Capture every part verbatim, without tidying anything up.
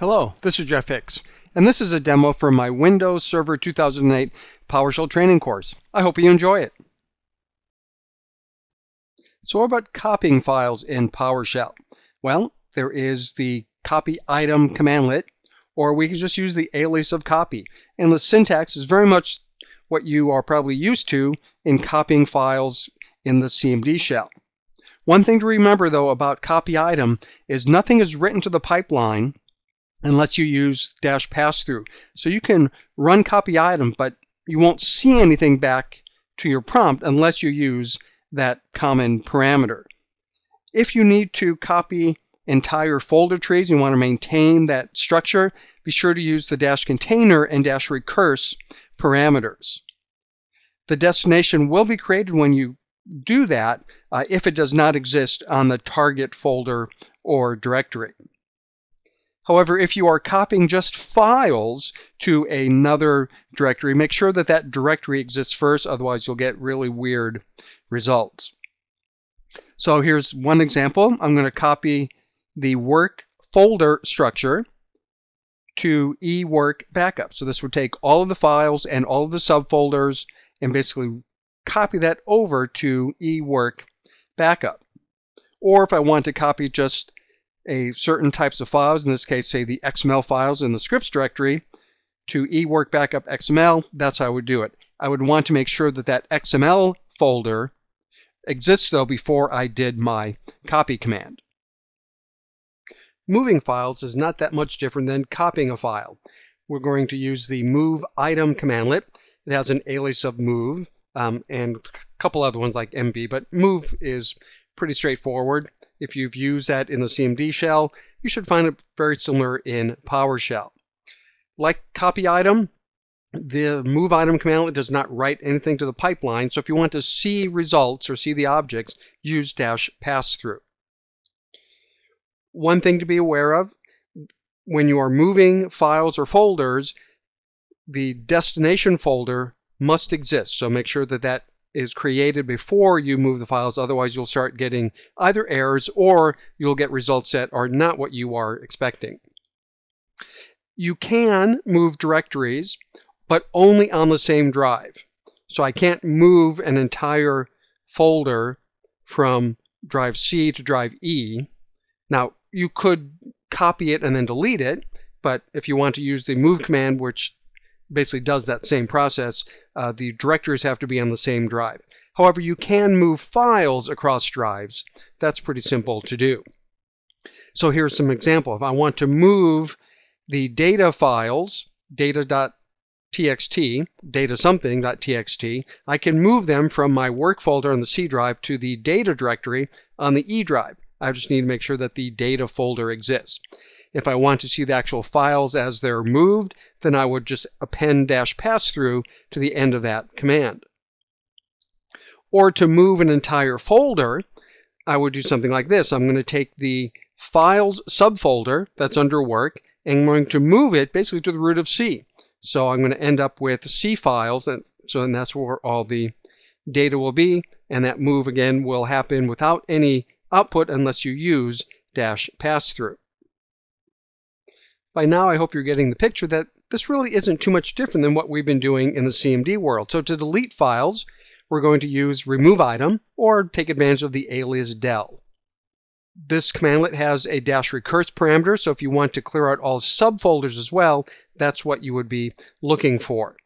Hello, this is Jeff Hicks, and this is a demo for my Windows Server two thousand eight PowerShell training course. I hope you enjoy it. So what about copying files in PowerShell? Well, there is the Copy-Item commandlet, or we can just use the alias of copy. And the syntax is very much what you are probably used to in copying files in the C M D shell. One thing to remember, though, about Copy-Item is nothing is written to the pipeline unless you use dash pass-through. So you can run copy item, but you won't see anything back to your prompt unless you use that common parameter. If you need to copy entire folder trees, you want to maintain that structure, be sure to use the dash container and dash recurse parameters. The destination will be created when you do that uh, if it does not exist on the target folder or directory. However, if you are copying just files to another directory, make sure that that directory exists first, otherwise you'll get really weird results. So here's one example. I'm going to copy the work folder structure to eWork backup. So this would take all of the files and all of the subfolders and basically copy that over to eWork backup. Or if I want to copy just a certain types of files, in this case, say the X M L files in the scripts directory, to eWork backup X M L, that's how I would do it. I would want to make sure that that X M L folder exists, though, before I did my copy command. Moving files is not that much different than copying a file. We're going to use the Move-Item commandlet. It has an alias of move um, and a couple other ones like M V, but move is pretty straightforward. If you've used that in the C M D shell, you should find it very similar in PowerShell. Like copy item, the move item commandlet does not write anything to the pipeline, so if you want to see results or see the objects, use dash pass-through. One thing to be aware of, when you are moving files or folders, the destination folder must exist, so make sure that that is created before you move the files, otherwise you'll start getting either errors or you'll get results that are not what you are expecting. You can move directories, but only on the same drive. So I can't move an entire folder from drive C to drive E. Now, you could copy it and then delete it, but if you want to use the move command, which basically does that same process, uh, the directories have to be on the same drive. However, you can move files across drives. That's pretty simple to do. So here's some example. If I want to move the data files, data.txt, data something.txt, I can move them from my work folder on the C drive to the data directory on the E drive. I just need to make sure that the data folder exists. If I want to see the actual files as they're moved, then I would just append dash pass-through to the end of that command. Or to move an entire folder, I would do something like this. I'm going to take the files subfolder that's under work, and I'm going to move it basically to the root of C. So I'm going to end up with C files, and so then that's where all the data will be, and that move again will happen without any output unless you use dash pass-through. By now, I hope you're getting the picture that this really isn't too much different than what we've been doing in the C M D world. So to delete files, we're going to use Remove-Item or take advantage of the alias del. This commandlet has a dash recurse parameter, so if you want to clear out all subfolders as well, that's what you would be looking for.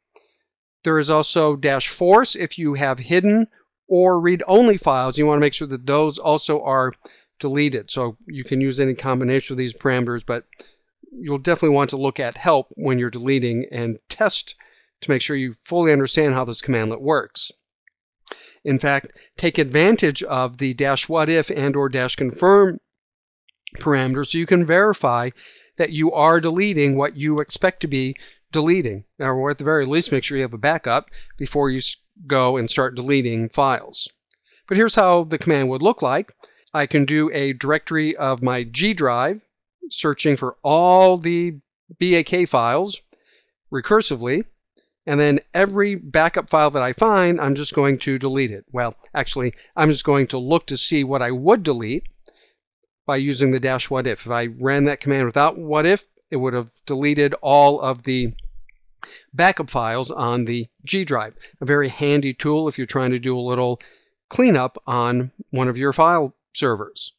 There is also dash force if you have hidden or read-only files. You want to make sure that those also are deleted. So you can use any combination of these parameters, but you'll definitely want to look at help when you're deleting and test to make sure you fully understand how this commandlet works. In fact, take advantage of the dash what if and or dash confirm parameter so you can verify that you are deleting what you expect to be deleting. Or at the very least, make sure you have a backup before you go and start deleting files. But here's how the command would look like. I can do a directory of my G drive, searching for all the B A K files recursively, and then every backup file that I find, I'm just going to delete it. Well, actually, I'm just going to look to see what I would delete by using the dash what if. If I ran that command without what if, it would have deleted all of the backup files on the G drive. A very handy tool if you're trying to do a little cleanup on one of your file servers.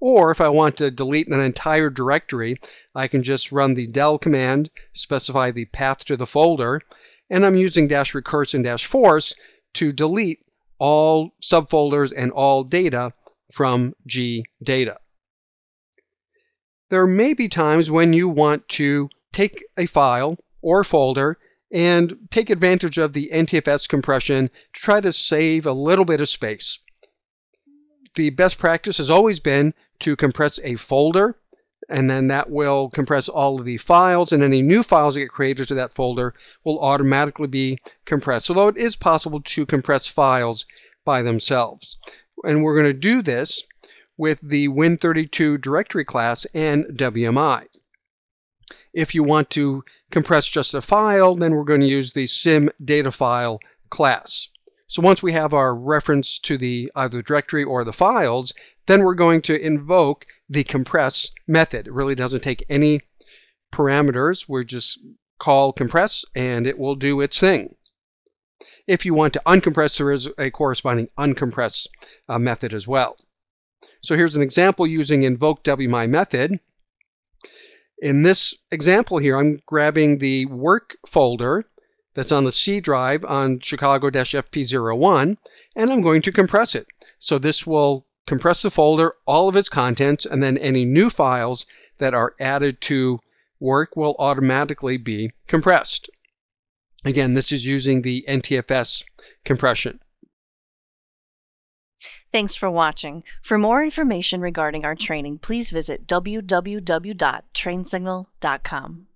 Or if I want to delete an entire directory, I can just run the del command, specify the path to the folder, and I'm using dash recurse and dash force to delete all subfolders and all data from G data. There may be times when you want to take a file or folder and take advantage of the N T F S compression to try to save a little bit of space. The best practice has always been to compress a folder, and then that will compress all of the files, and any new files that get created to that folder will automatically be compressed, although it is possible to compress files by themselves. And we're going to do this with the Win thirty-two directory class and W M I. If you want to compress just a file, then we're going to use the SimDataFile class. So once we have our reference to the either directory or the files, then we're going to invoke the compress method. It really doesn't take any parameters. We're just call compress and it will do its thing. If you want to uncompress, there is a corresponding uncompress uh, method as well. So here's an example using invoke W M I method. In this example here, I'm grabbing the work folder that's on the C drive on Chicago F P zero one, and I'm going to compress it. So this will compress the folder, all of its contents, and then any new files that are added to work will automatically be compressed. Again, this is using the N T F S compression. Thanks for watching. For more information regarding our training, please visit w w w dot trainsignal dot com.